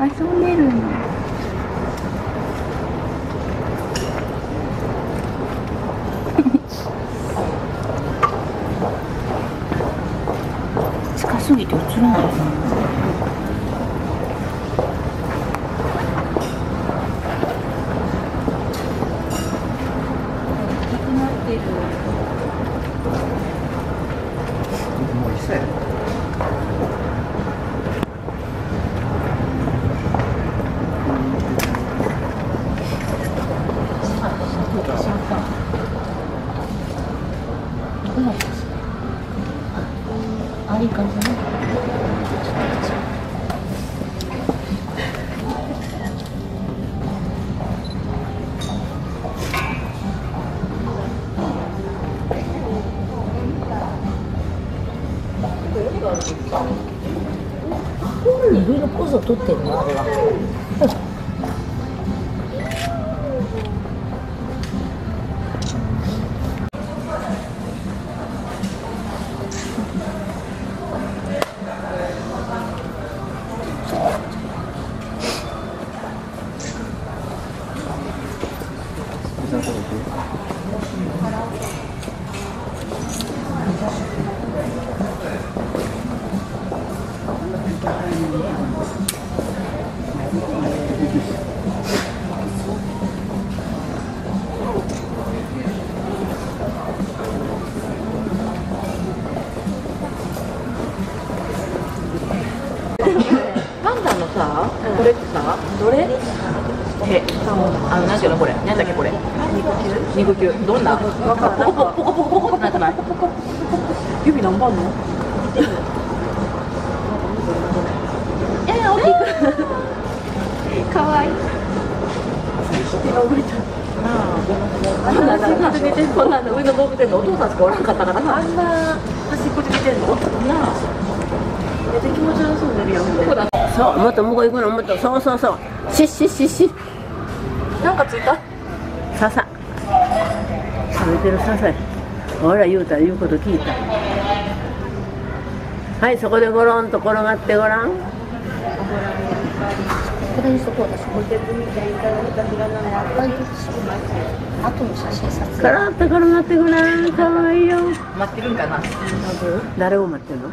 遊んでるんだ。近すぎて映らない。もう一切。ありかな。いろいろポーズを取ってるのあれは。これってさ、どれ？なんていうのこれ、なんだっけこれ。肉球。どんな？ポコポコポコポコってなってない？指何番の？大きく。かわいい。手が動いた。こんなの上の動物園のお父さんしかおらんかったからな。あんな端っこで見てんの？なあ。めっちゃ気持ち悪そうになるやん。そう、もっと向こう行くの、もっと、そうそうそう、シッシッシッシッ、なんかついた笹食べてる笹。俺ら言うたら言うこと聞いた。はい、そこでゴロンと転がってごらん。これにそこ私これでみたいにあとの写真撮影。ゴロンと転がってごらん。かわいいよ。待ってるんかな。誰を待ってるの？